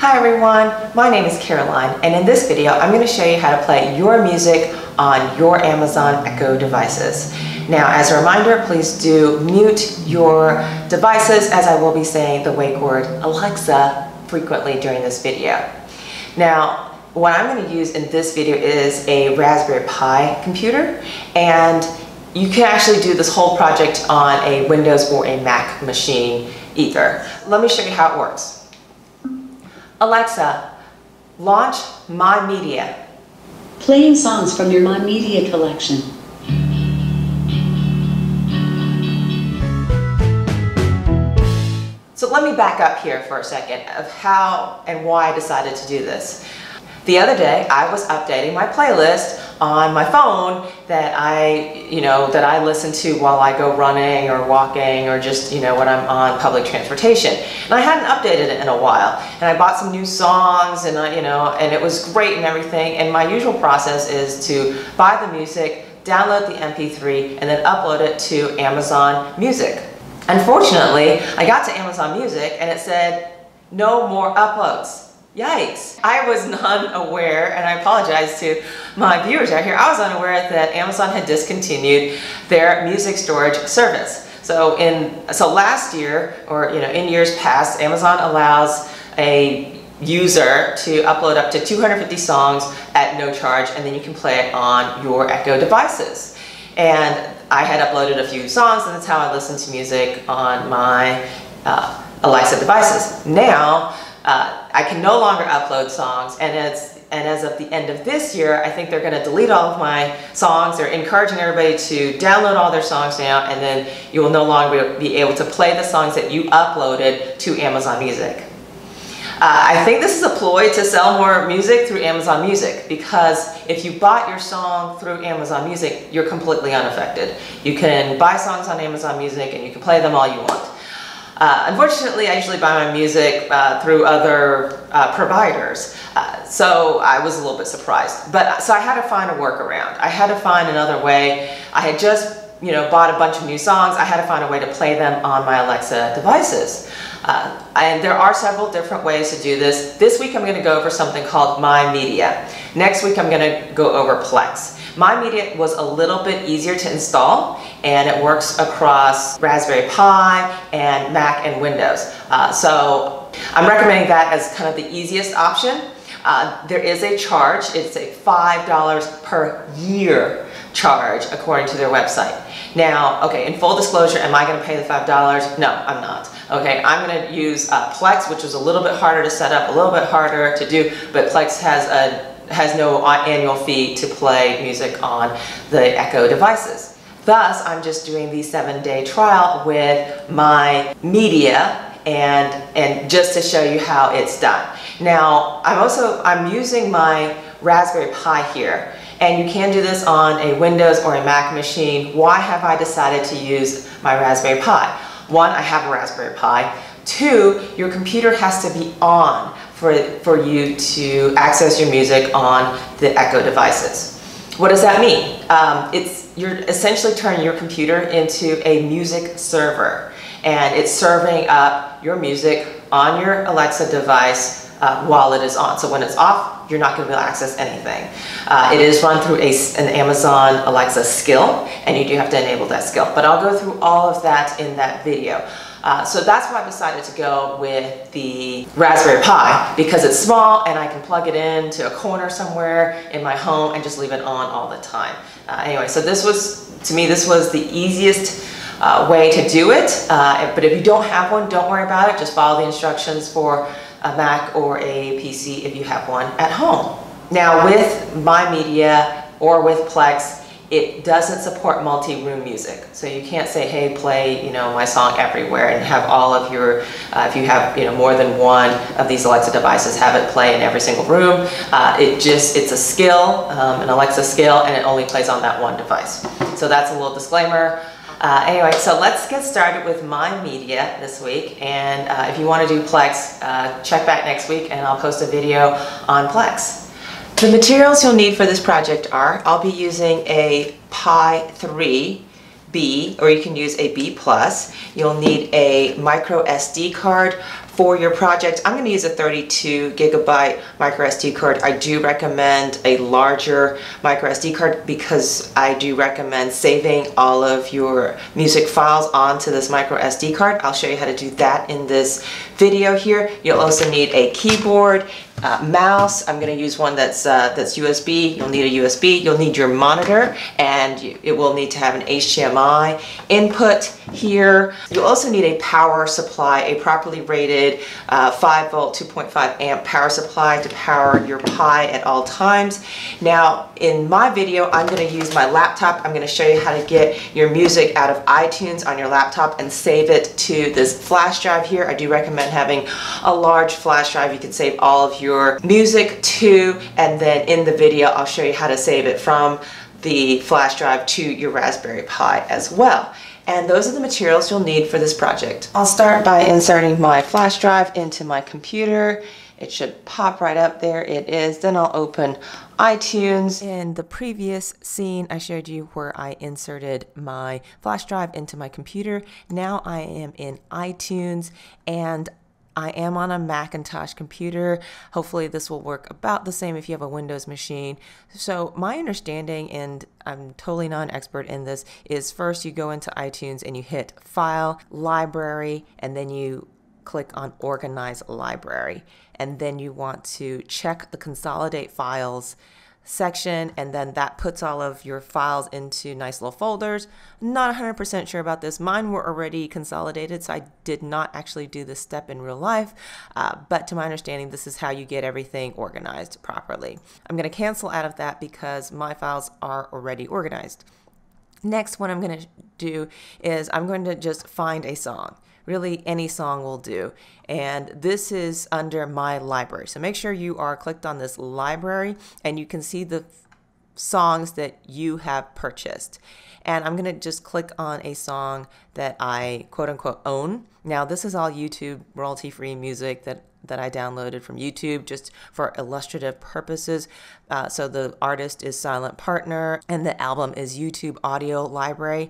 Hi everyone, my name is Caroline, and in this video I'm going to show you how to play your music on your Amazon Echo devices. Now, as a reminder, please do mute your devices, as I will be saying the wake word Alexa frequently during this video. Now, what I'm going to use in this video is a Raspberry Pi computer, and you can actually do this whole project on a Windows or a Mac machine either. Let me show you how it works. Alexa, launch My Media. Playing songs from your My Media collection. So let me back up here for a second of how and why I decided to do this. The other day, I was updating my playlist on my phone that I listen to while I go running or walking or just, when I'm on public transportation. And I hadn't updated it in a while. And I bought some new songs and, and it was great and everything. And my usual process is to buy the music, download the MP3, and then upload it to Amazon Music. Unfortunately, I got to Amazon Music and it said, no more uploads. Yikes! I was unaware, and I apologize to my viewers out here, I was unaware that Amazon had discontinued their music storage service. So last year, or in years past, Amazon allows a user to upload up to 250 songs at no charge, and then you can play it on your Echo devices. And I had uploaded a few songs, and that's how I listened to music on my Alexa devices. Now, I can no longer upload songs, and as of the end of this year, I think they're going to delete all of my songs. They're encouraging everybody to download all their songs now, and then you will no longer be able to play the songs that you uploaded to Amazon Music. I think this is a ploy to sell more music through Amazon Music, because if you bought your song through Amazon Music, you're completely unaffected. You can buy songs on Amazon Music, and you can play them all you want. Unfortunately, I usually buy my music through other providers, so I was a little bit surprised. But so I had to find a workaround. I had to find another way. I had just, bought a bunch of new songs. I had to find a way to play them on my Alexa devices. And there are several different ways to do this. This week I'm going to go over something called My Media. Next week I'm going to go over Plex. My Media was a little bit easier to install, and it works across Raspberry Pi and Mac and Windows. So I'm recommending that as kind of the easiest option. There is a charge. It's a $5 per year charge, according to their website. Now, okay, in full disclosure, am I going to pay the $5? No, I'm not. Okay, I'm going to use Plex, which is a little bit harder to set up, a little bit harder to do, but Plex has no annual fee to play music on the Echo devices. Thus, I'm just doing the 7-day trial with My Media and just to show you how it's done. Now, I'm using my Raspberry Pi here, and you can do this on a Windows or a Mac machine. Why have I decided to use my Raspberry Pi? One, I have a Raspberry Pi. Two, your computer has to be on for you to access your music on the Echo devices. What does that mean? You're essentially turning your computer into a music server, and it's serving up your music on your Alexa device while it is on. So when it's off, you're not going to be able to access anything. It is run through an Amazon Alexa skill, and you do have to enable that skill. But I'll go through all of that in that video. So that's why I decided to go with the Raspberry Pi, because it's small and I can plug it into a corner somewhere in my home and just leave it on all the time. Anyway, so to me, this was the easiest way to do it. But if you don't have one, don't worry about it. Just follow the instructions for a Mac or a PC if you have one at home. Now, with My Media or with Plex, it doesn't support multi-room music. So you can't say, hey, play my song everywhere, and have all of your, if you have more than one of these Alexa devices, have it play in every single room. It's a skill, an Alexa skill, and it only plays on that one device. So that's a little disclaimer. Anyway, so let's get started with My Media this week. And if you wanna do Plex, check back next week and I'll post a video on Plex. The materials you'll need for this project are, I'll be using a Pi 3B, or you can use a B+. You'll need a micro SD card for your project. I'm going to use a 32 gigabyte micro SD card. I do recommend a larger micro SD card because I do recommend saving all of your music files onto this micro SD card. I'll show you how to do that in this video here. You'll also need a keyboard, mouse. I'm going to use one that's USB. You'll need a USB. You'll need your monitor, and it will need to have an HDMI input here. You'll also need a power supply, a properly rated 5 volt 2.5 amp power supply to power your Pi at all times. Now in my video I'm going to use my laptop. I'm going to show you how to get your music out of iTunes on your laptop and save it to this flash drive here. I do recommend having a large flash drive. You can save all of your music to, and then in the video I'll show you how to save it from the flash drive to your Raspberry Pi as well. And those are the materials you'll need for this project. I'll start by inserting my flash drive into my computer. It should pop right up. There it is. Then I'll open iTunes. In the previous scene, I showed you where I inserted my flash drive into my computer. Now I am in iTunes, and I am on a Macintosh computer. Hopefully this will work about the same if you have a Windows machine. So my understanding, and I'm totally not an expert in this, is first you go into iTunes and you hit File, Library, and then you click on Organize Library. And then you want to check the Consolidate Files section, and then that puts all of your files into nice little folders. Not 100% sure about this. Mine were already consolidated, so I did not actually do this step in real life, but to my understanding this is how you get everything organized properly. I'm going to cancel out of that because my files are already organized. Next, what I'm going to do is I'm going to just find a song. Really, any song will do. And this is under my library. So make sure you are clicked on this library and you can see the songs that you have purchased. And I'm going to just click on a song that I quote unquote own. Now this is all YouTube royalty-free music that I downloaded from YouTube just for illustrative purposes. So the artist is Silent Partner and the album is YouTube Audio Library.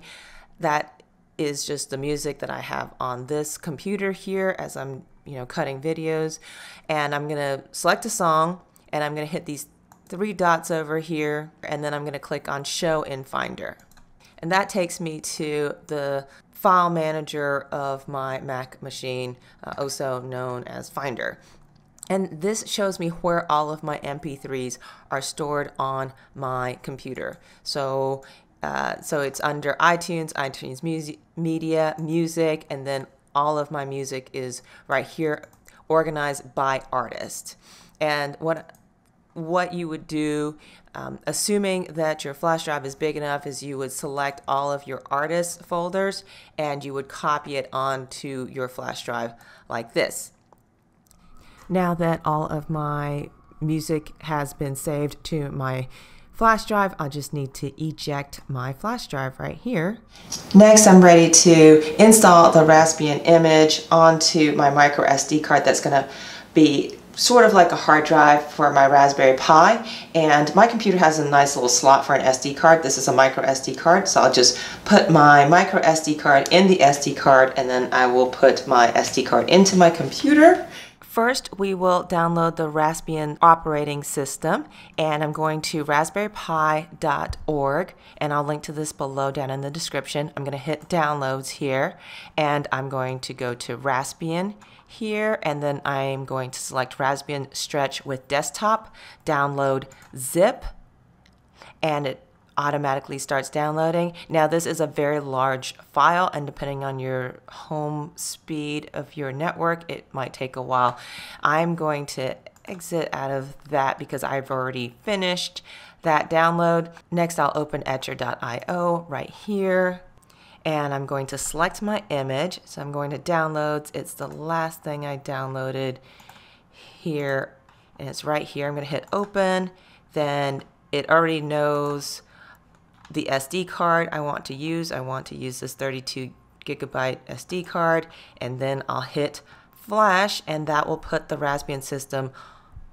That is just the music that I have on this computer here as I'm, you know, cutting videos. And I'm gonna select a song and I'm gonna hit these three dots over here, and then I'm gonna click on Show in Finder. And that takes me to the file manager of my Mac machine, also known as Finder. And this shows me where all of my MP3s are stored on my computer. So it's under iTunes, iTunes Music, Media, Music, and then all of my music is right here, organized by artist. And what you would do, assuming that your flash drive is big enough, is you would select all of your artist folders and you would copy it onto your flash drive like this. Now that all of my music has been saved to my flash drive, I just need to eject my flash drive right here. Next, I'm ready to install the Raspbian image onto my micro SD card. That's going to be sort of like a hard drive for my Raspberry Pi, and my computer has a nice little slot for an SD card. This is a micro SD card, so I'll just put my micro SD card in the SD card, and then I will put my SD card into my computer. First, we will download the Raspbian operating system, and I'm going to raspberrypi.org, and I'll link to this below down in the description. I'm going to hit downloads here, and I'm going to go to Raspbian here, and then I'm going to select Raspbian Stretch with Desktop, download zip, and it automatically starts downloading. Now this is a very large file, and depending on your home speed of your network it might take a while. I'm going to exit out of that because I've already finished that download. Next, I'll open etcher.io right here, and I'm going to select my image. So I'm going to downloads. It's the last thing I downloaded here, and it's right here. I'm going to hit open. Then it already knows the SD card I want to use. I want to use this 32 gigabyte SD card, and then I'll hit flash, and that will put the Raspbian system,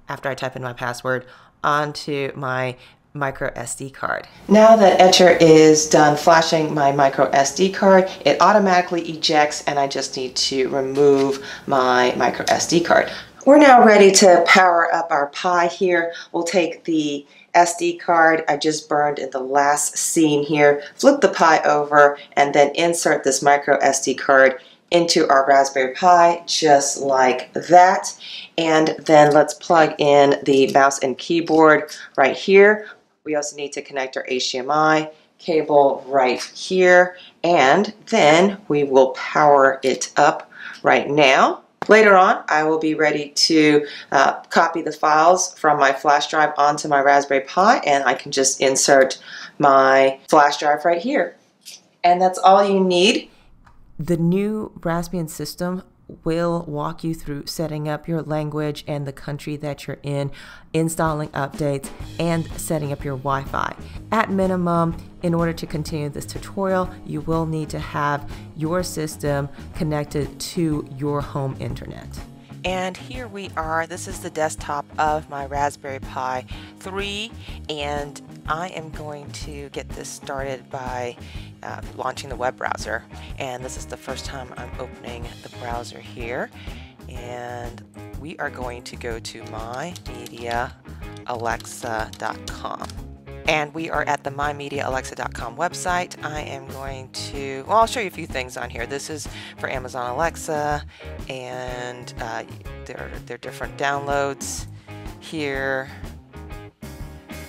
after I type in my password, onto my micro SD card. Now that Etcher is done flashing my micro SD card, it automatically ejects and I just need to remove my micro SD card. We're now ready to power up our Pi here. We'll take the SD card I just burned in the last scene here, flip the Pi over, and then insert this micro SD card into our Raspberry Pi just like that. And then let's plug in the mouse and keyboard right here. We also need to connect our HDMI cable right here, and then we will power it up right now. Later on, I will be ready to copy the files from my flash drive onto my Raspberry Pi, and I can just insert my flash drive right here. And that's all you need. The new Raspbian system will walk you through setting up your language and the country that you're in, installing updates, and setting up your Wi-Fi. At minimum, in order to continue this tutorial, you will need to have your system connected to your home internet. And here we are. This is the desktop of my Raspberry Pi 3, and I am going to get this started by launching the web browser. And this is the first time I'm opening the browser here. And we are going to go to mymediaalexa.com. And we are at the mymediaalexa.com website. I am going to, well, I'll show you a few things on here. This is for Amazon Alexa, and there are different downloads here.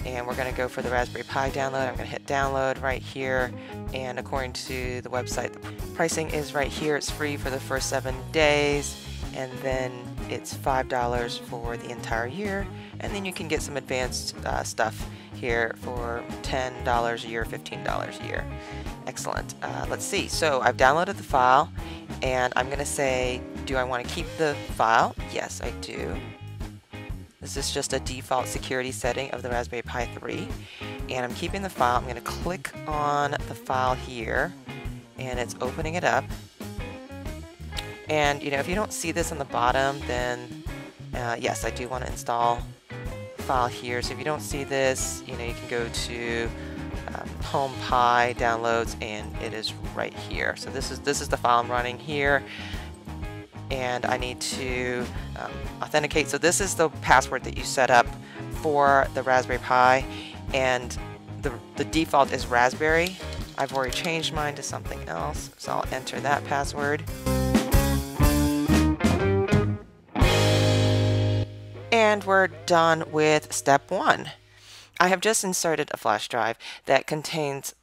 And we're going to go for the Raspberry Pi download. I'm going to hit download right here. And according to the website, the pricing is right here. It's free for the first 7 days. And then it's $5 for the entire year. And then you can get some advanced stuff here for $10 a year, $15 a year. Excellent. Let's see. So I've downloaded the file, and I'm going to say, do I want to keep the file? Yes, I do. This is just a default security setting of the Raspberry Pi 3. And I'm keeping the file. I'm going to click on the file here, and it's opening it up. And, you know, if you don't see this on the bottom, then yes, I do want to install the file here. So if you don't see this, you know, you can go to Home Pi Downloads, and it is right here. So this is the file I'm running here. And I need to authenticate. So this is the password that you set up for the Raspberry Pi, and the default is Raspberry. I've already changed mine to something else, so I'll enter that password. And we're done with step one. I have just inserted a flash drive that contains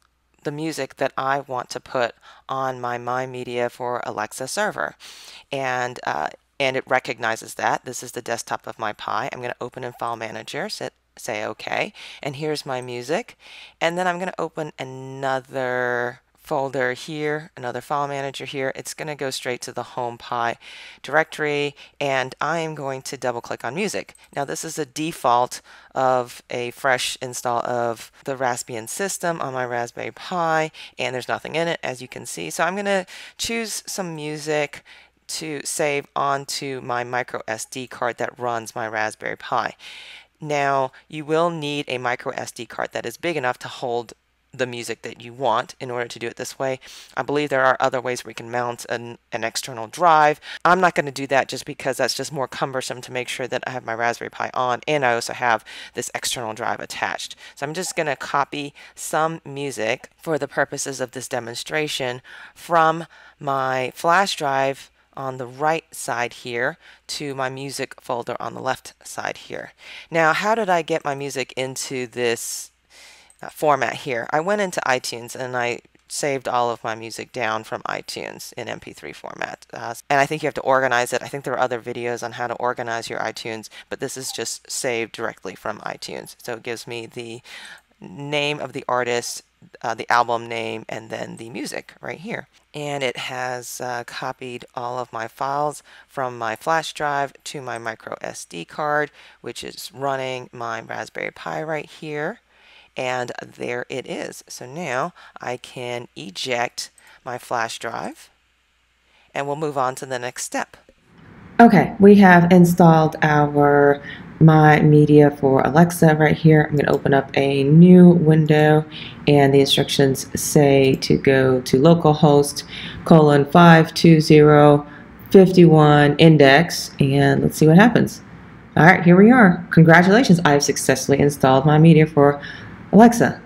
the music that I want to put on my My Media for Alexa server. And it recognizes that. This is the desktop of my Pi. I'm going to open in File Manager, say OK, and here's my music. And then I'm going to open another folder here, another file manager here. It's going to go straight to the Home Pi directory, and I am going to double click on music. Now this is a default of a fresh install of the Raspbian system on my Raspberry Pi, and there's nothing in it, as you can see. So I'm going to choose some music to save onto my micro SD card that runs my Raspberry Pi. Now you will need a micro SD card that is big enough to hold the music that you want in order to do it this way. I believe there are other ways we can mount an external drive. I'm not going to do that just because that's just more cumbersome to make sure that I have my Raspberry Pi on and I also have this external drive attached. So I'm just going to copy some music for the purposes of this demonstration from my flash drive on the right side here to my music folder on the left side here. Now, how did I get my music into this format here? I went into iTunes and I saved all of my music down from iTunes in MP3 format. And I think you have to organize it. I think there are other videos on how to organize your iTunes, but this is just saved directly from iTunes. So it gives me the name of the artist, the album name, and then the music right here. And it has copied all of my files from my flash drive to my micro SD card, which is running my Raspberry Pi right here. And there it is. So now I can eject my flash drive, and we'll move on to the next step. Okay, we have installed our My Media for Alexa right here. I'm going to open up a new window, and the instructions say to go to localhost colon 52051 index, and let's see what happens. All right, here we are. Congratulations, I've successfully installed My Media for Alexa.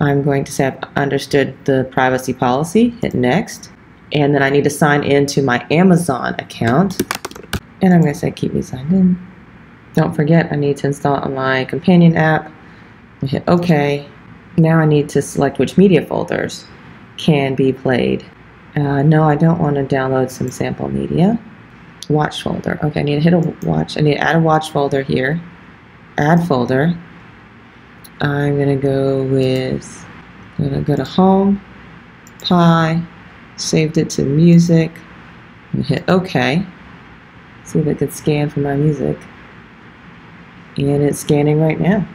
I'm going to say I've understood the privacy policy, hit next, and then I need to sign in to my Amazon account, and I'm going to say keep me signed in. Don't forget I need to install my companion app, and hit OK. Now I need to select which media folders can be played. No, I don't want to download some sample media. Watch folder. Okay, I need to hit a watch. I need to add a watch folder here. Add folder. I'm going to go with, I'm going to go to Home, Pi, saved it to Music, and hit OK. See if it could scan for my music. And it's scanning right now.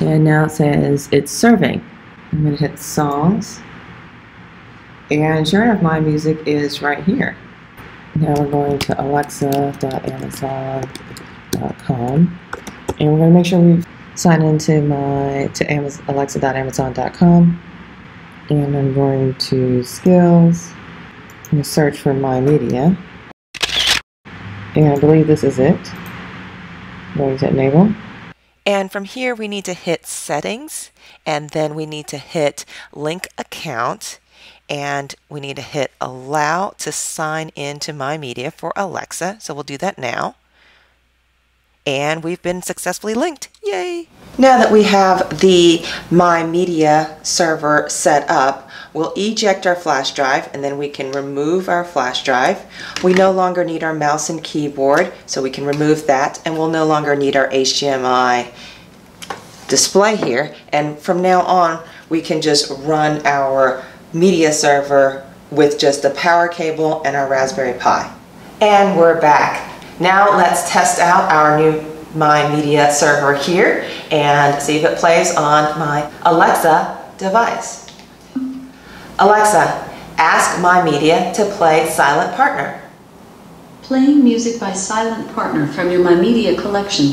And now it says it's serving. I'm going to hit Songs. And sure enough, my music is right here. Now we're going to Alexa.amazon.com. And we're going to make sure we sign into Alexa.amazon.com, and I'm going to skills. I'm going to search for My Media, and I believe this is it. I'm going to enable, and from here we need to hit settings, and then we need to hit link account, and we need to hit allow to sign in to My Media for Alexa. So we'll do that now. And we've been successfully linked. Yay! Now that we have the My Media server set up, we'll eject our flash drive, and then we can remove our flash drive. We no longer need our mouse and keyboard, so we can remove that, and we'll no longer need our HDMI display here. And from now on, we can just run our media server with just a power cable and our Raspberry Pi. And we're back. Now let's test out our new My Media server here and see if it plays on my Alexa device. Alexa, ask My Media to play Silent Partner. Playing music by Silent Partner from your My Media collection.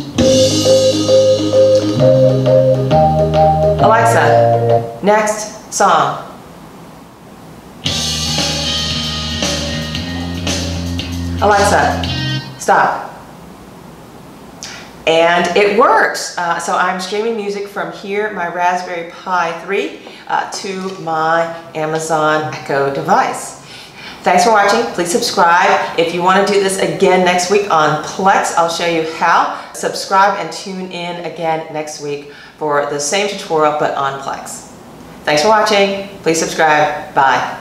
Alexa, next song. Alexa, stop. And it works. So I'm streaming music from here, my Raspberry Pi 3, to my Amazon Echo device. Thanks for watching. Please subscribe. If you want to do this again next week on Plex, I'll show you how. Subscribe and tune in again next week for the same tutorial but on Plex. Thanks for watching. Please subscribe. Bye.